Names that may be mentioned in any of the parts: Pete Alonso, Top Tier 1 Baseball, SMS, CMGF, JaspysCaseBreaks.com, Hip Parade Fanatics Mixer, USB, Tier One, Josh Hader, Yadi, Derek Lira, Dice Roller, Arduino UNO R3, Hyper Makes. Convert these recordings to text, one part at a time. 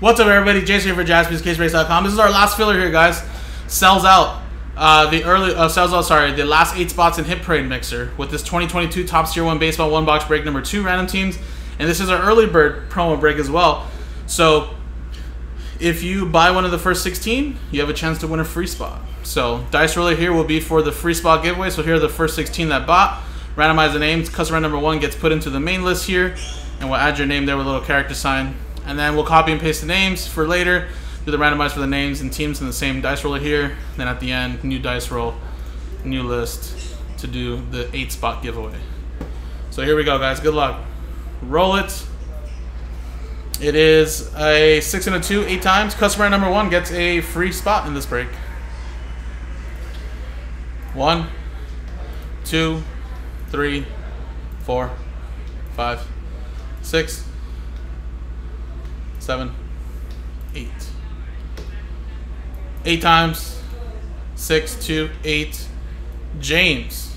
What's up, everybody? Jason here for JaspysCaseBreaks.com. This is our last filler here, guys. Sells out the last 8 spots in Hip Parade Mixer with this 2022 Top Tier 1 Baseball 1-box break number 2 random teams, and this is our early bird promo break as well. So if you buy one of the first 16, you have a chance to win a free spot. So Dice Roller here will be for the free spot giveaway. So here are the first 16 that bought. Randomize the names. Customer number 1 gets put into the main list here, and we'll add your name there with a little character sign. And then we'll copy and paste the names for later. Do the randomize for the names and teams in the same dice roller here. Then at the end, new dice roll, new list to do the 8 spot giveaway. So here we go, guys. Good luck. Roll it. It is a 6 and a 2, 8 times. Customer number 1 gets a free spot in this break. 1, 2, 3, 4, 5, 6, 7, 8. 8 times. 6, 2, 8. James.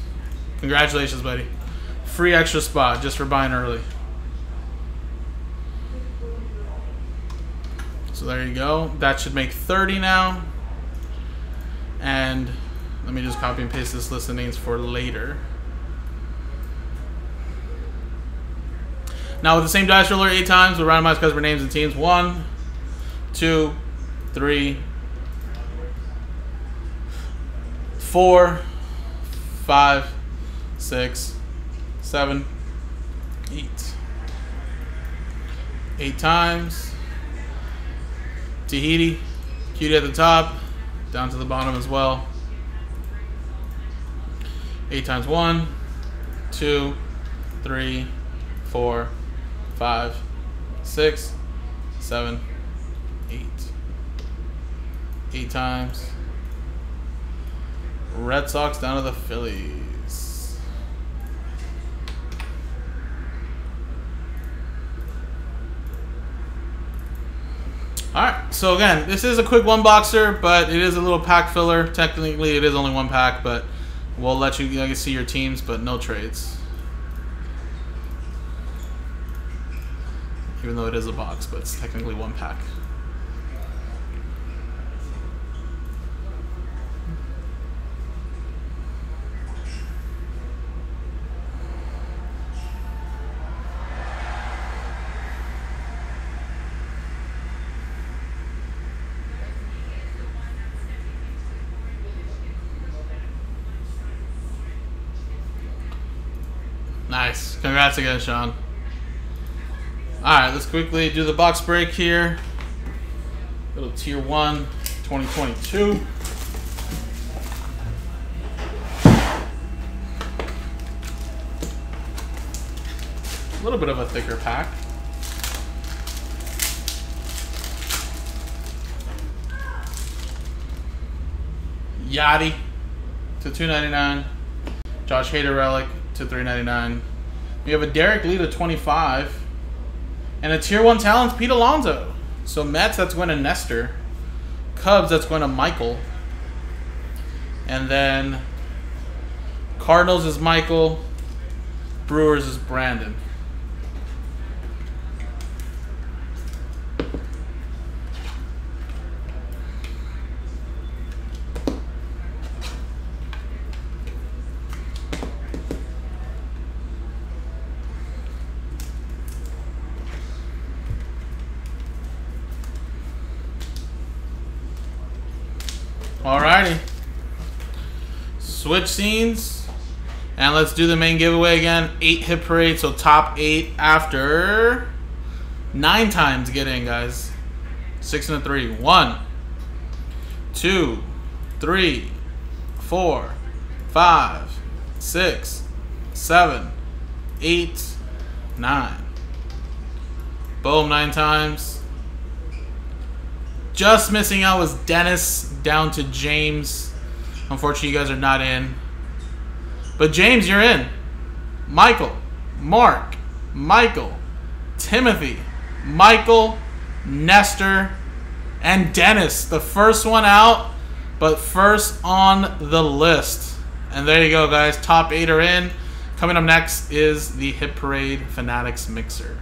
Congratulations, buddy. Free extra spot just for buying early. So there you go. That should make 30 now. And let me just copy and paste this list of names for later. Now with the same dice roller 8 times, we'll randomize customer names and teams. 1, 2, 3, 4, 5, 6, 7, 8. 8 times. Tahiti, cutie at the top, down to the bottom as well. 8 times. 1, 2, 3, 4, 5, 6, 7, 8. 8 times. Red Sox down to the Phillies. Alright, so again, this is a quick 1-boxer, but it is a little pack filler. Technically, it is only 1 pack, but we'll let you guys see your teams, but no trades. Even though it is a box, but it's technically 1 pack. Nice. Congrats again, Sean. Alright, let's quickly do the box break here. Little Tier 1 2022. A little bit of a thicker pack. Yadi to $2.99. Josh Hader relic to $3.99. We have a Derek Lira 25 and a Tier 1 talents Pete Alonso. So Mets, that's going to Nestor. Cubs, that's going to Michael. And then Cardinals is Michael. Brewers is Brandon. Alrighty, switch scenes, and let's do the main giveaway again. 8 Hit Parade, so top 8 after 9 times. Get in, guys. 6 and a 3. 1, 2, 3, 4, 5, 6, 7, 8, 9. Boom, 9 times. Just missing out was Dennis down to James. Unfortunately, you guys are not in. But James, you're in. Michael, Mark, Michael, Timothy, Michael, Nestor, and Dennis. The first one out, but first on the list. And there you go, guys. Top 8 are in. Coming up next is the Hip Parade Fanatics Mixer.